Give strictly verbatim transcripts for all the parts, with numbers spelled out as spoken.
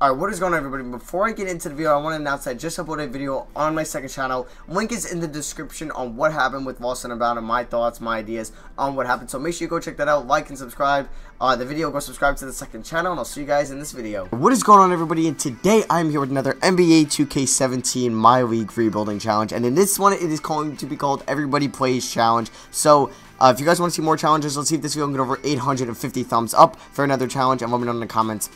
Alright, what is going on, everybody? Before I get into the video, I want to announce that I just uploaded a video on my second channel. Link is in the description on what happened with Boston about and my thoughts, my ideas on what happened. So make sure you go check that out, like and subscribe uh, the video, go subscribe to the second channel, and I'll see you guys in this video. What is going on, everybody? And today I'm here with another N B A two K seventeen My League Rebuilding Challenge. And in this one, it is going to be called Everybody Plays Challenge. So Uh, if you guys want to see more challenges, let's see if this video can get over eight hundred fifty thumbs up for another challenge. And let me know in the comments,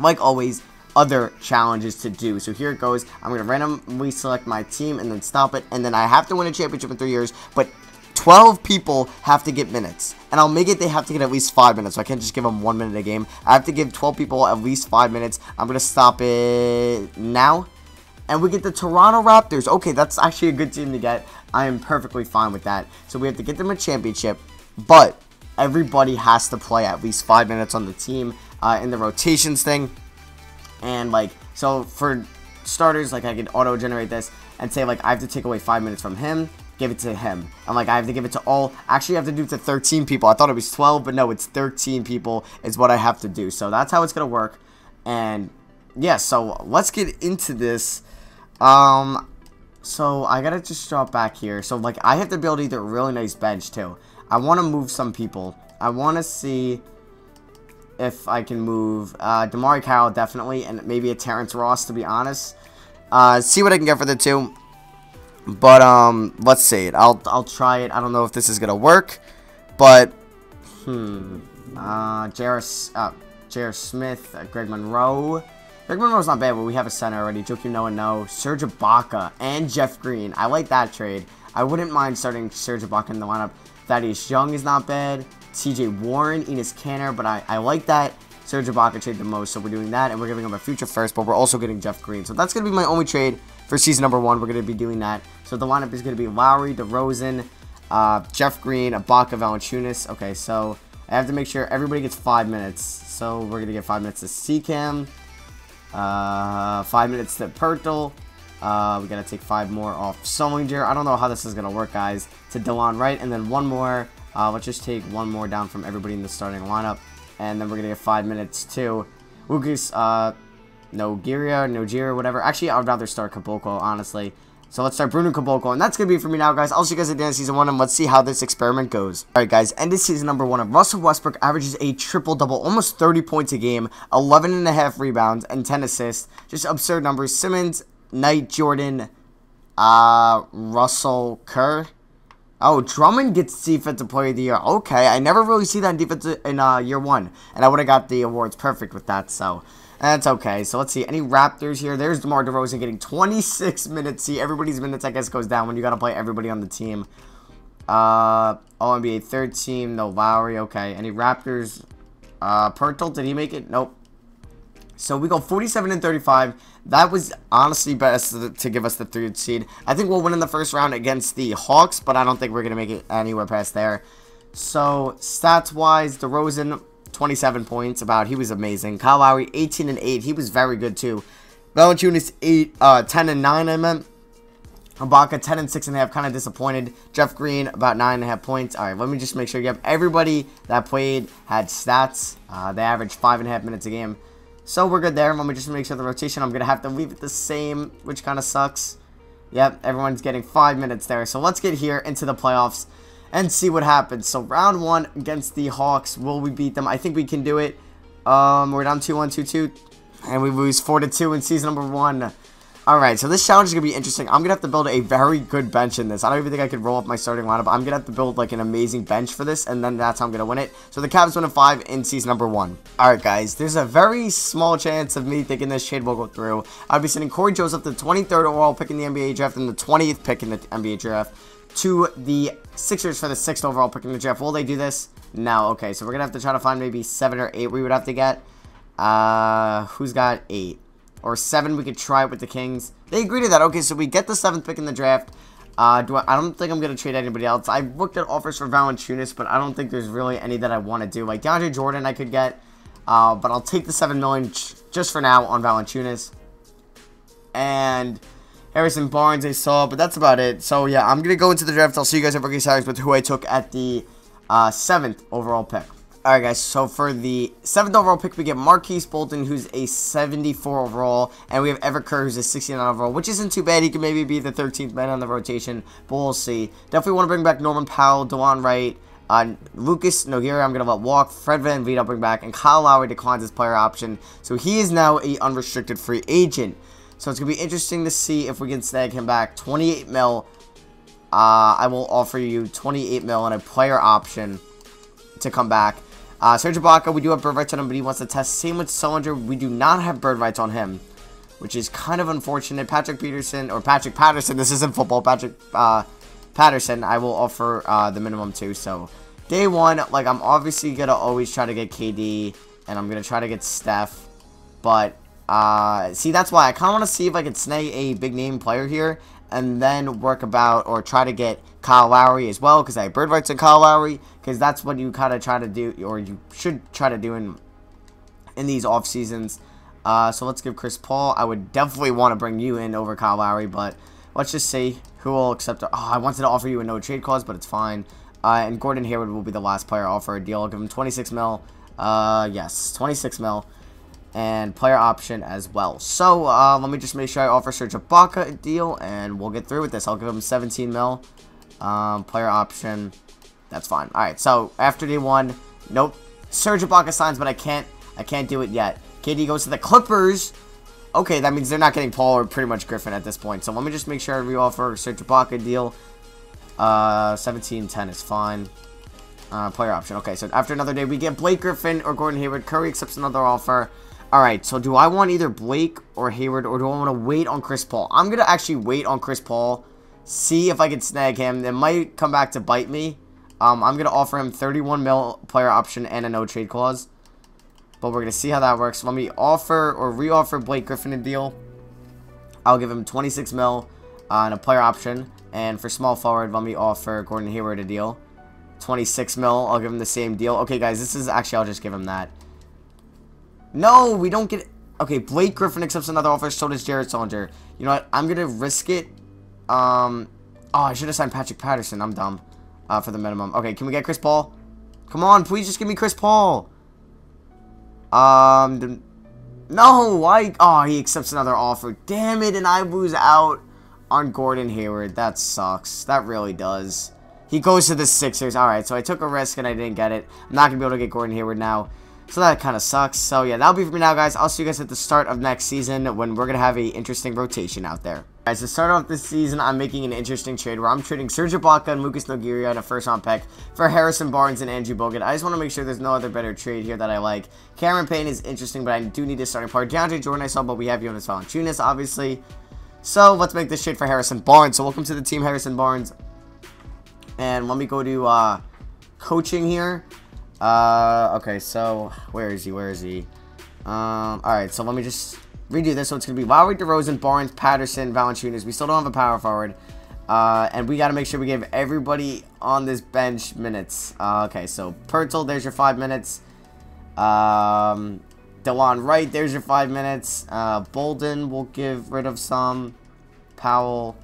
like always, other challenges to do. So here it goes. I'm going to randomly select my team and then stop it. And then I have to win a championship in three years. But twelve people have to get minutes. And I'll make it they have to get at least five minutes. So I can't just give them one minute a game. I have to give twelve people at least five minutes. I'm going to stop it now. And we get the Toronto Raptors. Okay, that's actually a good team to get. I am perfectly fine with that. So we have to get them a championship. But everybody has to play at least five minutes on the team uh, in the rotations thing. And, like, so for starters, like, I can auto-generate this and say, like, I have to take away five minutes from him, give it to him. And, like, I have to give it to all. Actually, I have to do it to thirteen people. I thought it was twelve, but no, it's thirteen people is what I have to do. So that's how it's going to work. And, yeah, so let's get into this. Um, so I gotta just drop back here. So, like, I have to build either a really nice bench, too. I want to move some people. I want to see if I can move, uh, DeMarre Carroll, definitely, and maybe a Terrence Ross, to be honest. Uh, see what I can get for the two. But, um, let's see it. I'll, I'll try it. I don't know if this is gonna work, but, hmm, uh, J R Uh, J R Smith, uh, Greg Monroe. Greg Monroe's not bad, but we have a center already. Joakim Noah, no. Serge Ibaka and Jeff Green. I like that trade. I wouldn't mind starting Serge Ibaka in the lineup. Thaddeus Young is not bad. T J Warren, Enes Kanter, but I, I like that Serge Ibaka trade the most. So we're doing that, and we're giving him a future first, but we're also getting Jeff Green. So that's going to be my only trade for season number one. We're going to be doing that. So the lineup is going to be Lowry, DeRozan, uh, Jeff Green, Ibaka, Valančiūnas. Okay, so I have to make sure everybody gets five minutes. So we're going to get five minutes to Siakam. Uh, five minutes to Poeltl. Uh, we gotta take five more off Solinger. I don't know how this is gonna work, guys. To Delon Wright, and then one more. Uh, let's just take one more down from everybody in the starting lineup, and then we're gonna get five minutes to Lucas, uh, Nogueira, Nogueira, whatever. Actually, I'd rather start Caboclo, honestly. So let's start Bruno Caboclo, and that's going to be for me now, guys. I'll see you guys at the end of season one, and let's see how this experiment goes. All right, guys, end of season number one. And Russell Westbrook averages a triple-double, almost thirty points a game, eleven and a half rebounds, and ten assists. Just absurd numbers. Simmons, Knight, Jordan, uh, Russell, Kerr. Oh, Drummond gets Defensive Player of the Year. Okay, I never really see that in defense in uh, year one, and I would have got the awards perfect with that, so... That's okay. So let's see. Any Raptors here? There's DeMar DeRozan getting twenty-six minutes. See, everybody's minutes, I guess, goes down when you got to play everybody on the team. Uh, All N B A third team. No Lowry. Okay. Any Raptors? Uh, Poeltl, did he make it? Nope. So we go forty-seven and thirty-five. That was honestly best to give us the third seed. I think we'll win in the first round against the Hawks, but I don't think we're going to make it anywhere past there. So stats-wise, DeRozan... twenty-seven points, about. He was amazing. Kyle Lowry, eighteen and eight. He was very good, too. Valančiūnas, eight, uh, ten and nine, I meant. Ibaka, ten and six and a half. Kind of disappointed. Jeff Green, about nine and a half points. All right, let me just make sure you have everybody that played had stats. Uh, they averaged five and a half minutes a game. So we're good there. Let me just make sure the rotation, I'm going to have to leave it the same, which kind of sucks. Yep, everyone's getting five minutes there. So let's get here into the playoffs and see what happens. So round one against the Hawks. Will we beat them? I think we can do it. Um, we're down two one, two two. And we lose four to two in season number one. Alright, so this challenge is going to be interesting. I'm going to have to build a very good bench in this. I don't even think I could roll up my starting lineup. I'm going to have to build like an amazing bench for this. And then that's how I'm going to win it. So the Cavs win in five in season number one. Alright guys, there's a very small chance of me thinking this trade will go through. I'll be sending Corey Joseph, the twenty-third overall pick in the N B A draft. And the twentieth pick in the N B A draft, to the Sixers for the sixth overall pick in the draft. Will they do this? No. Okay, so we're gonna have to try to find maybe seven or eight we would have to get. Uh, who's got eight? Or seven, we could try it with the Kings. They agree to that. Okay, so we get the seventh pick in the draft. Uh, do I, I don't think I'm gonna trade anybody else. I looked at offers for Valančiūnas, but I don't think there's really any that I want to do. Like DeAndre Jordan I could get, uh, but I'll take the seven million just for now on Valančiūnas. And... Harrison Barnes, I saw, but that's about it. So, yeah, I'm going to go into the draft. I'll see you guys at Rookie Salaries with who I took at the uh, seventh overall pick. Alright guys, so for the seventh overall pick, we get Marquese Bolden, who's a seventy-four overall, and we have Everett Kerr, who's a sixty-nine overall, which isn't too bad. He could maybe be the thirteenth man on the rotation, but we'll see. Definitely want to bring back Norman Powell, Delon Wright, uh, Lucas Nogueira, I'm going to let walk, Fred VanVleet I'll bring back, and Kyle Lowry declines his player option, so he is now an unrestricted free agent. So it's going to be interesting to see if we can snag him back. twenty-eight mil, uh, I will offer you twenty-eight mil and a player option to come back. Uh, Serge Ibaka, we do have bird rights on him, but he wants to test. Same with Sullinger, we do not have bird rights on him, which is kind of unfortunate. Patrick Peterson, or Patrick Patterson, this isn't football, Patrick uh, Patterson, I will offer uh, the minimum too. So, day one, like, I'm obviously going to always try to get K D, and I'm going to try to get Steph, but, uh, see, that's why I kind of want to see if I can snag a big-name player here, and then work about, or try to get Kyle Lowry as well, because I have bird rights on Kyle Lowry, because that's what you kind of try to do, or you should try to do in in these off seasons. Uh, so let's give Chris Paul. I would definitely want to bring you in over Kyle Lowry, but let's just see who will accept. Oh, I wanted to offer you a no trade clause, but it's fine. Uh, and Gordon Hayward will be the last player I'll offer a deal. I'll give him twenty-six mil. Uh, yes, twenty-six mil. And player option as well. So, uh, let me just make sure I offer Serge Ibaka a deal, and we'll get through with this. I'll give him seventeen mil, um, player option, that's fine. Alright, so, after day one, nope, Serge Ibaka signs, but I can't, I can't do it yet. K D goes to the Clippers. Okay, that means they're not getting Paul or pretty much Griffin at this point, so let me just make sure I re-offer Serge Ibaka a deal. Uh, seventeen ten is fine. Uh, player option, okay, so after another day, we get Blake Griffin or Gordon Hayward. Curry accepts another offer. Alright, so do I want either Blake or Hayward, or do I want to wait on Chris Paul? I'm going to actually wait on Chris Paul, see if I can snag him. It might come back to bite me. Um, I'm going to offer him thirty-one mil player option and a no-trade clause. But we're going to see how that works. Let me offer or re-offer Blake Griffin a deal. I'll give him twenty-six mil uh, and a player option. And for small forward, let me offer Gordon Hayward a deal. twenty-six mil, I'll give him the same deal. Okay, guys, this is actually, I'll just give him that. No, we don't get it. Okay, Blake Griffin accepts another offer, so does Jarrett Sullinger. You know what? I'm going to risk it. Um, oh, I should have signed Patrick Patterson. I'm dumb. Uh, for the minimum. Okay, can we get Chris Paul? Come on, please just give me Chris Paul. Um, no, like, oh, he accepts another offer. Damn it, and I lose out on Gordon Hayward. That sucks. That really does. He goes to the Sixers. All right, so I took a risk and I didn't get it. I'm not going to be able to get Gordon Hayward now. So that kind of sucks. So, yeah, that'll be for me now, guys. I'll see you guys at the start of next season when we're going to have an interesting rotation out there. Guys, to start off this season, I'm making an interesting trade where I'm trading Serge Ibaka and Lucas Nogueira in a first-round pick for Harrison Barnes and Andrew Bogut. I just want to make sure there's no other better trade here that I like. Cameron Payne is interesting, but I do need a starting player. DeAndre Jordan I saw, but we have Jonas Valanciunas, obviously. So, let's make this trade for Harrison Barnes. So, welcome to the team, Harrison Barnes. And let me go to uh, coaching here. Uh, okay, so, where is he, where is he, um, alright, so let me just redo this, so it's gonna be Lowry, DeRozan, Barnes, Patterson, Valančiūnas. We still don't have a power forward, uh, and we gotta make sure we give everybody on this bench minutes. uh, okay, so, Poeltl, there's your five minutes, um, Delon Wright, there's your five minutes, uh, Bolden, we'll give rid of some, Powell,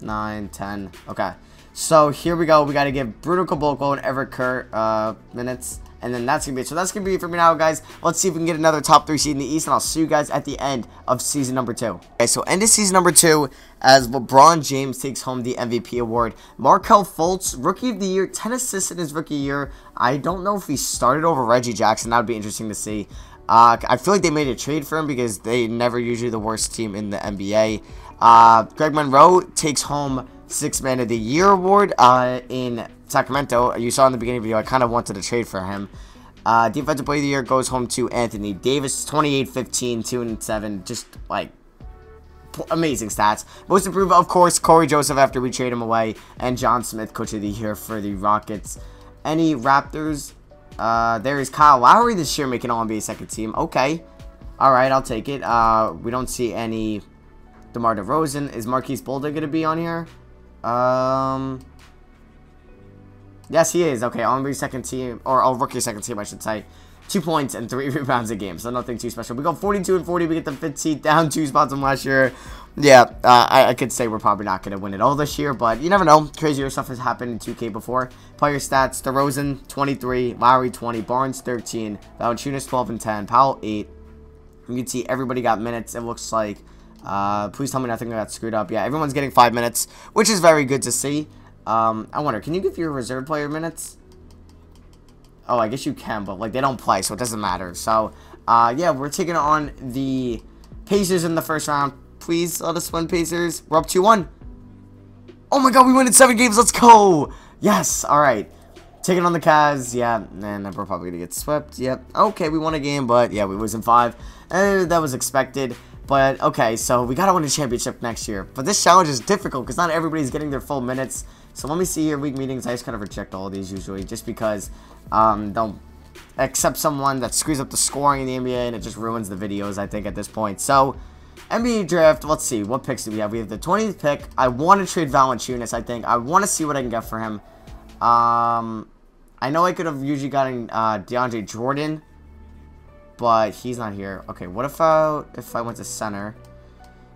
nine, ten, okay. So, here we go. We got to give Bruno Caboclo and Everett Kerr uh, minutes. And then that's going to be it. So, that's going to be it for me now, guys. Let's see if we can get another top three seed in the East. And I'll see you guys at the end of season number two. Okay, so end of season number two as LeBron James takes home the M V P award. Markelle Fultz, Rookie of the Year, ten assists in his rookie year. I don't know if he started over Reggie Jackson. That would be interesting to see. Uh, I feel like they made a trade for him because they never usually the worst team in the N B A. Uh, Greg Monroe takes home Sixth Man of the Year award uh, in Sacramento. You saw in the beginning of the video, I kind of wanted to trade for him. Uh, Defensive Player of the Year goes home to Anthony Davis, twenty-eight, fifteen, two, and seven. Just, like, amazing stats. Most improved, of course, Corey Joseph after we trade him away, and John Smith, Coach of the Year for the Rockets. Any Raptors? Uh, there is Kyle Lowry this year making All N B A second team. Okay. Alright, I'll take it. Uh, we don't see any DeMar DeRozan. Is Marquese Bolden going to be on here? Um, yes, he is. Okay, All N B A second team, or All Rookie second team, I should say. two points and three rebounds a game, so nothing too special. We go forty-two and forty. We get the fifteenth, down two spots from last year. Yeah, uh, I, I could say we're probably not going to win it all this year, but you never know. Crazier stuff has happened in two K before. Player stats: DeRozan twenty-three, Lowry twenty, Barnes thirteen, Valančiūnas twelve and ten, Powell eight. You can see everybody got minutes. It looks like. Uh, please tell me nothing got screwed up. Yeah, everyone's getting five minutes, which is very good to see. Um, I wonder, can you give your reserve player minutes? Oh, I guess you can, but like they don't play, so it doesn't matter. So, uh, yeah, we're taking on the Pacers in the first round. Please let us win, Pacers. We're up two one. Oh my god, we win in seven games. Let's go. Yes. All right. Taking on the Cavs. Yeah. And we're probably going to get swept. Yep. Okay, we won a game, but yeah, we lose in five. Uh, that was expected. But okay, so we got to win a championship next year. But this challenge is difficult because not everybody's getting their full minutes. So let me see here. League meetings. I just kind of reject all of these usually just because um, they'll accept someone that screws up the scoring in the N B A and it just ruins the videos, I think, at this point. So N B A draft, let's see. What picks do we have? We have the twentieth pick. I want to trade Valančiūnas, I think. I want to see what I can get for him. Um, I know I could have usually gotten uh, DeAndre Jordan, but he's not here. Okay, what if I, if I went to center?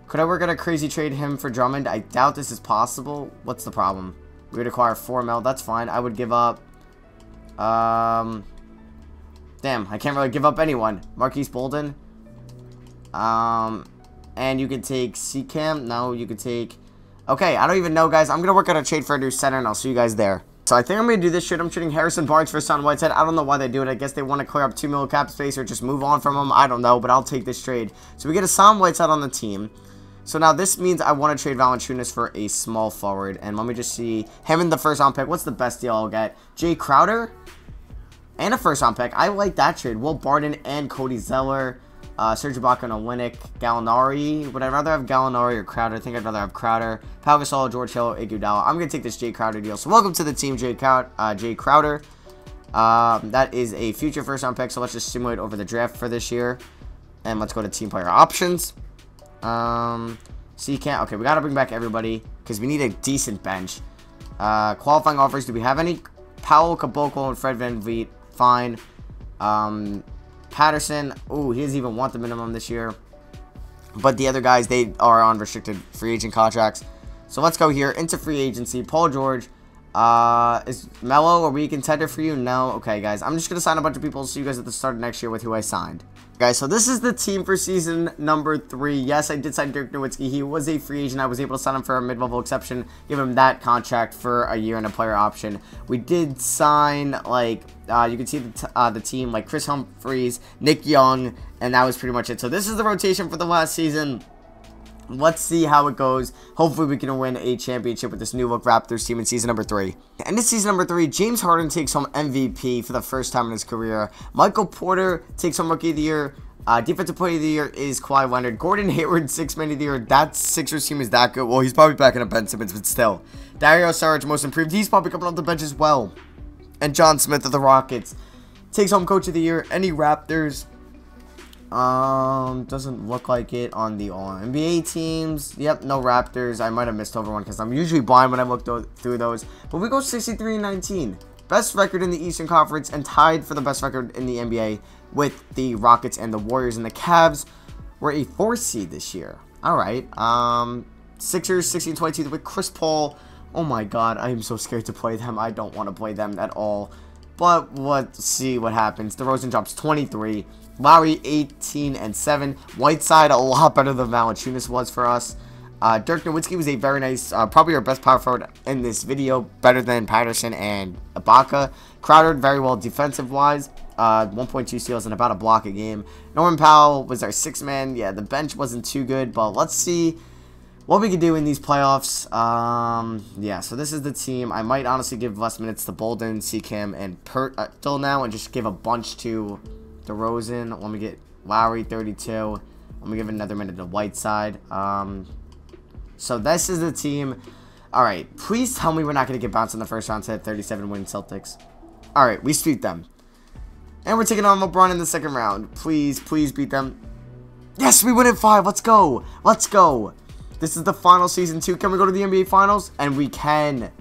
Could I work on a crazy trade him for Drummond? I doubt this is possible. What's the problem? We would acquire four mil. That's fine. I would give up... Um, damn, I can't really give up anyone. Marquese Bolden. Um... And you can take Siakam. No, you can take... Okay, I don't even know, guys. I'm going to work on a trade for a new center, and I'll see you guys there. So I think I'm going to do this shit. I'm trading Harrison Barnes for Sam Whiteside. I don't know why they do it. I guess they want to clear up two mil cap space or just move on from him. I don't know, but I'll take this trade. So we get a Sam Whiteside on the team. So now this means I want to trade Valančiūnas for a small forward. And let me just see. Him in the first round pick. What's the best deal I'll get? Jay Crowder and a first round pick. I like that trade. Will Barton and Cody Zeller. Uh, Serge Ibaka, Nowinnik, Gallinari. Would I rather have Gallinari or Crowder? I think I'd rather have Crowder. Pau Gasol, George Hill, Iguodala. I'm going to take this Jay Crowder deal. So welcome to the team, Jay, Cow uh, Jay Crowder. Um, that is a future first-round pick, so let's just simulate over the draft for this year. And let's go to team player options. Um, so you can't... Okay, we got to bring back everybody because we need a decent bench. Uh, qualifying offers, do we have any? Powell, Caboclo, and Fred VanVleet. Fine. Um... Patterson, ooh, he doesn't even want the minimum this year. But the other guys, they are on restricted free agent contracts. So let's go here into free agency. Paul George, uh, is Melo, are we a contender for you? No? Okay, guys, I'm just going to sign a bunch of people. See you guys at the start of next year with who I signed. Guys, so this is the team for season number three. Yes, I did sign Dirk Nowitzki. He was a free agent. I was able to sign him for a mid-level exception, give him that contract for a year and a player option. We did sign, like, uh, you can see the, t uh, the team, like Chris Humphries, Nick Young, and that was pretty much it. So this is the rotation for the last season. Let's see how it goes. Hopefully, we can win a championship with this new look Raptors team in season number three. And in season number three, James Harden takes home M V P for the first time in his career. Michael Porter takes home Rookie of the Year. Uh, defensive Player of the Year is Kawhi Leonard. Gordon Hayward, Sixth Man of the Year. That Sixers team is that good. Well, he's probably backing up Ben Simmons, but still. Dario Saric, Most Improved. He's probably coming off the bench as well. And John Smith of the Rockets takes home Coach of the Year. Any Raptors? Um, doesn't look like it on the all N B A teams. Yep, no Raptors. I might have missed over one because I'm usually blind when I look th through those. But we go sixty-three and nineteen. Best record in the Eastern Conference and tied for the best record in the N B A with the Rockets and the Warriors. And the Cavs were a four seed this year. All right. Um, Sixers, sixteen and twenty-two with Chris Paul. Oh my God, I am so scared to play them. I don't want to play them at all. But let's see what happens. DeRozan drops twenty-three. Lowry eighteen and seven. Whiteside a lot better than Valančiūnas was for us. Uh, Dirk Nowitzki was a very nice, uh, probably our best power forward in this video, better than Patterson and Ibaka. Crowder very well defensive wise, uh, one point two steals and about a block a game. Norman Powell was our sixth man. Yeah, the bench wasn't too good, but let's see what we can do in these playoffs. Um, yeah, so this is the team. I might honestly give less minutes to Bolden, Siakam, and Pert uh, till now, and just give a bunch to DeRozan. Let me get Lowry thirty-two. Let me give another minute to Whiteside. Um, so this is the team. All right, please tell me we're not going to get bounced in the first round to that thirty-seven win Celtics. All right, we sweep them, and we're taking on LeBron in the second round. Please, please beat them. Yes, we win in five. Let's go. Let's go. This is the final season two. Can we go to the N B A Finals? And we can.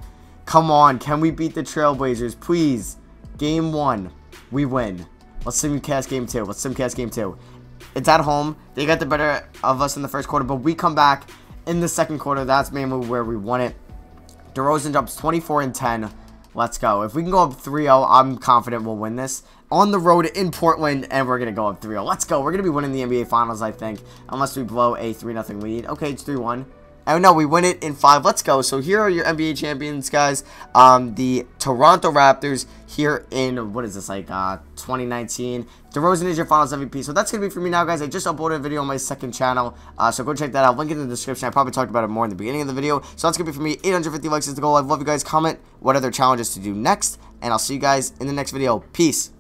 Come on, can we beat the Trailblazers, please? Game one, we win. Let's simcast game two. Let's simcast game two. It's at home. They got the better of us in the first quarter, but we come back in the second quarter. That's mainly where we won it. DeRozan jumps twenty-four and ten. Let's go. If we can go up three oh, I'm confident we'll win this. On the road in Portland, and we're going to go up three oh. Let's go. We're going to be winning the N B A Finals, I think, unless we blow a three nothing lead. Okay, it's three one. Oh, no, we win it in five. Let's go. So here are your N B A champions, guys. Um, the Toronto Raptors here in, what is this, like uh, twenty nineteen. DeRozan is your Finals M V P. So that's going to be for me now, guys. I just uploaded a video on my second channel. Uh, so go check that out. Link in the description. I probably talked about it more in the beginning of the video. So that's going to be for me. eight hundred fifty likes is the goal. I love you guys. Comment what other challenges to do next. And I'll see you guys in the next video. Peace.